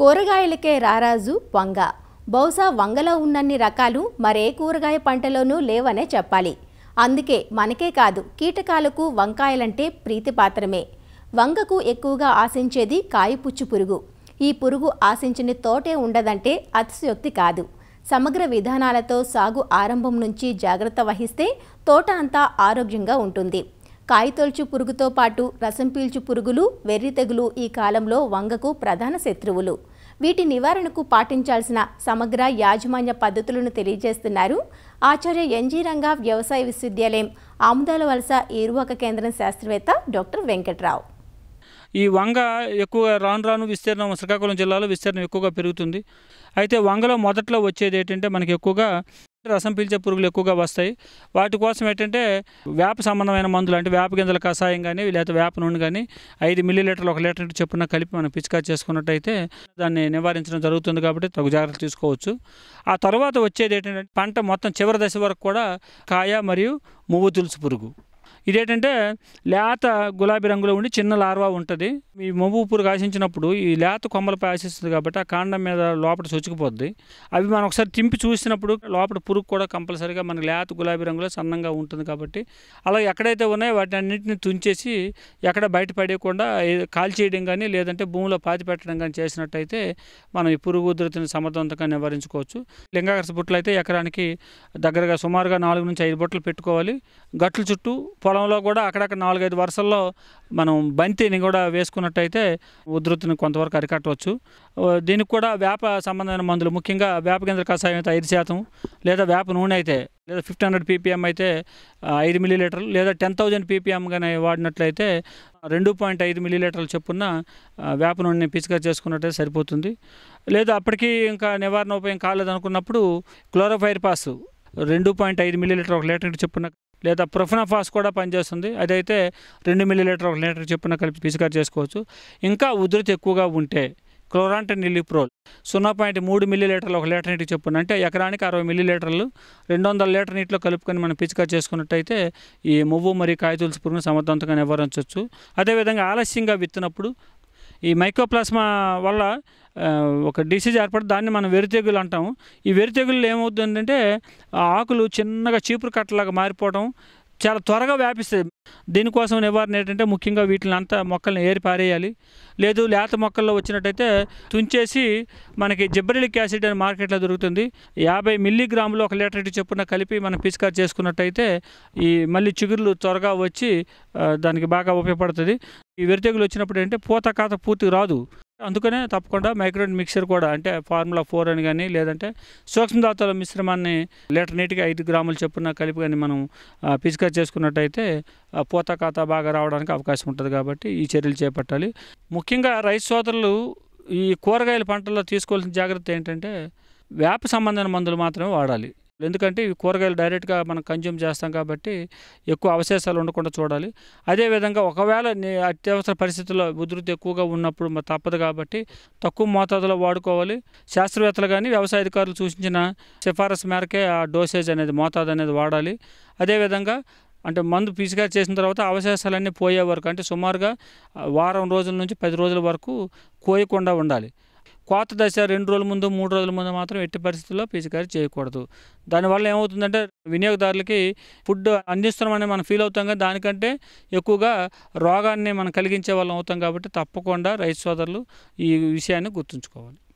కూరగాయలకే రారాజు వంగ. బౌసా వంగలో ఉన్నన్ని రకాలు మరే కూరగాయ పంటలోనూ లేవనే చెప్పాలి. అందుకే మనకే కాదు కీటకాలకు వంకాయలంటే ప్రీతిపాత్రమే. వంగకు ఎక్కువగా ఆశించేది కాయపుచ్చు పురుగు. ఈ పురుగు ఆశించిన తోటే ఉండదంటే అతిశయోక్తి కాదు. సమగ్ర విధానాలతో సాగు ఆరంభం నుంచి జాగ్రత్త వహిస్తే తోట అంతా ఆరోగ్యంగా ఉంటుంది. కాయతొలుచు పురుగుతో పాటు రసం పీల్చు పురుగులు, వెర్రి తెగులు ఈ కాలంలో వంగకు ప్రధాన శత్రువులు. వీటి నివారణకు పాటించాల్సిన సమగ్ర యాజమాన్య పద్ధతులను తెలియజేస్తున్నారు ఆచార్య ఎన్జీ రంగా వ్యవసాయ విశ్వవిద్యాలయం ఆముదాల వలస ఏరువాక కేంద్రం శాస్త్రవేత్త డాక్టర్ వెంకట్రావు. ఈ వంగ ఎక్కువగా రాను విస్తీర్ణం శ్రీకాకుళం జిల్లాలో విస్తీర్ణం ఎక్కువగా పెరుగుతుంది. అయితే వంగలో మొదట్లో వచ్చేది ఏంటంటే మనకి ఎక్కువగా రసం పీల్చే పురుగులు ఎక్కువగా వస్తాయి. వాటి కోసం ఏంటంటే వేప సంబంధమైన మందులు అంటే వేప గింజల కషాయం కానీ లేకపోతే వేప నూనె కానీ 5 మిల్లీలీటర్లు 1 లీటర్ చొప్పున కలిపి మనం పిచికారీ చేసుకున్నట్టయితే దాన్ని నివారించడం జరుగుతుంది. కాబట్టి తగు జాగ్రత్తలు తీసుకోవచ్చు. ఆ తర్వాత వచ్చేది ఏంటంటే పంట మొత్తం చివరి దశ వరకు కూడా కాయ మరియు మువ్వు తులుసు పురుగు. ఇదేంటంటే లేత గులాబీ రంగులో ఉండి చిన్న లార్వా ఉంటుంది. ఈ మొవ్వు పురుగు ఆశించినప్పుడు ఈ లేత కొమ్మలపై ఆశిస్తుంది కాబట్టి ఆ కాండం మీద లోపల చొచ్చుకుపోద్ది. అవి మనం ఒకసారి తింపి చూసినప్పుడు లోపల పురుగు కూడా కంపల్సరీగా మనకి లేత గులాబీ రంగులో సన్నంగా ఉంటుంది. కాబట్టి అలా ఎక్కడైతే ఉన్నాయో వాటిని అన్నింటిని తుంచేసి ఎక్కడ బయట పడేయకుండా కాల్చేయడం కానీ లేదంటే భూమిలో పాతి పెట్టడం కానీ చేసినట్టయితే మనం ఈ పురుగు ఉధృతిని సమర్థవంతంగా నివారించుకోవచ్చు. లింగాకర్ష బుట్టలు అయితే ఎకరానికి దగ్గరగా సుమారుగా 4 నుంచి 5 బుట్టలు పెట్టుకోవాలి. గట్ల చుట్టూ పొలంలో కూడా అక్కడక్కడ 4-5 వరుసల్లో మనం బంతిని కూడా వేసుకున్నట్టయితే ఉధృతిని కొంతవరకు అరికట్టవచ్చు. దీనికి కూడా వేప సంబంధమైన మందులు ముఖ్యంగా వేప గింజల కషాయం అయితే 5% లేదా వేప నూనె అయితే లేదా 1500 ppm అయితే 5 మిల్లీలీటర్లు లేదా 10,000 ppm కానీ వాడినట్లయితే 2.5 మిల్లీలీటర్లు చొప్పున వేప నూనెని పిచికారీ చేసుకున్నట్టయితే సరిపోతుంది. లేదా అప్పటికీ ఇంకా నివారణ ఉపాయం కాలేదనుకున్నప్పుడు క్లోరోఫైరిపాస్ 2.5 మిల్లీలీటర్ 1 లీటర్ చొప్పున లేదా ప్రొఫెనాఫాస్ కూడా పనిచేస్తుంది. అదైతే 2 మిల్లీలీటర్ 1 లీటర్ చొప్పున కలిపి పిచికారీ చేసుకోవచ్చు. ఇంకా ఉధృతి ఎక్కువగా ఉంటే క్లోరాంటన్ ఇలిప్రోల్ 0.3 మిల్లీలీటర్లు 1 లీటర్ నీటికి చొప్పున అంటే ఎకరానికి 60 మిల్లీలీటర్లు 200 లీటర్ నీటిలో కలుపుకొని మనం పిచికారీ చేసుకున్నట్టయితే ఈ మువ్వు మరియు కాయతులుసు పురుగును సమర్థవంతంగా నివారించవచ్చు. అదేవిధంగా ఆలస్యంగా విత్తినప్పుడు ఈ మైకోప్లాస్మా వల్ల ఒక డిసీజ్ ఏర్పడి దాన్ని మనం వెరితెగులు అంటాము. ఈ వెరితెగులు ఏమవుతుందంటే ఆకులు చిన్నగా చీపురు కట్టలాగా మారిపోవడం చాలా త్వరగా వ్యాపిస్తాయి. దీనికోసం నివారణ ఏంటంటే ముఖ్యంగా వీటిని అంతా మొక్కలను ఏరి పారేయాలి. లేదు లేత మొక్కల్లో వచ్చినట్టయితే తుంచేసి మనకి జిబ్బరిలిక్ యాసిడ్ అని మార్కెట్లో దొరుకుతుంది. 50 మిల్లీగ్రాములు 1 లీటర్ చొప్పున కలిపి మనం పిచికారీ చేసుకున్నట్టయితే ఈ మళ్ళీ చిగుర్లు త్వరగా వచ్చి దానికి బాగా ఉపయోగపడుతుంది. ఈ వెరితెగులు వచ్చినప్పుడు ఏంటంటే పూత కాత పూర్తి రాదు. అందుకనే తప్పకుండా మైక్రోన్ మిక్సర్ కూడా అంటే ఫార్ములా 4 అని కానీ లేదంటే సూక్ష్మధాతుల మిశ్రమాన్ని 1 లీటర్ నీటికి 5 గ్రాములు చొప్పున కలిపి కానీ మనం పిచికారీ చేసుకున్నట్టయితే పూత కాత బాగా రావడానికి అవకాశం ఉంటుంది. కాబట్టి ఈ చర్యలు చేపట్టాలి. ముఖ్యంగా రైతు సోదరులు ఈ కూరగాయల పంటల్లో తీసుకోవాల్సిన జాగ్రత్త ఏంటంటే వేప సంబంధమైన మందులు మాత్రమే వాడాలి. ఎందుకంటే ఇవి కూరగాయలు డైరెక్ట్గా మనం కన్జ్యూమ్ చేస్తాం కాబట్టి ఎక్కువ అవశేషాలు ఉండకుండా చూడాలి. అదేవిధంగా ఒకవేళ అత్యవసర పరిస్థితుల్లో ఉధృతి ఎక్కువగా ఉన్నప్పుడు తప్పదు కాబట్టి తక్కువ మోతాదులో వాడుకోవాలి. శాస్త్రవేత్తలు కానీ వ్యవసాయ అధికారులు సూచించిన సిఫారసు మేరకే ఆ డోసేజ్ అనేది మోతాదు అనేది వాడాలి. అదేవిధంగా అంటే మందు పిచికారీ చేసిన తర్వాత అవశేషాలన్నీ పోయే వరకు అంటే సుమారుగా 1 వారం రోజుల నుంచి 10 రోజుల వరకు కోయకుండా ఉండాలి. కోత దశ 2 రోజుల ముందు 3 రోజుల ముందు మాత్రం ఎట్టి పరిస్థితుల్లో పిచికారీ చేయకూడదు. దానివల్ల ఏమవుతుందంటే వినియోగదారులకి ఫుడ్ అందిస్తున్నామని మనం ఫీల్ అవుతాం కానీ దానికంటే ఎక్కువగా రోగాన్ని మనం కలిగించే వాళ్ళం అవుతాం. కాబట్టి తప్పకుండా రైతు సోదరులు ఈ విషయాన్ని గుర్తుంచుకోవాలి.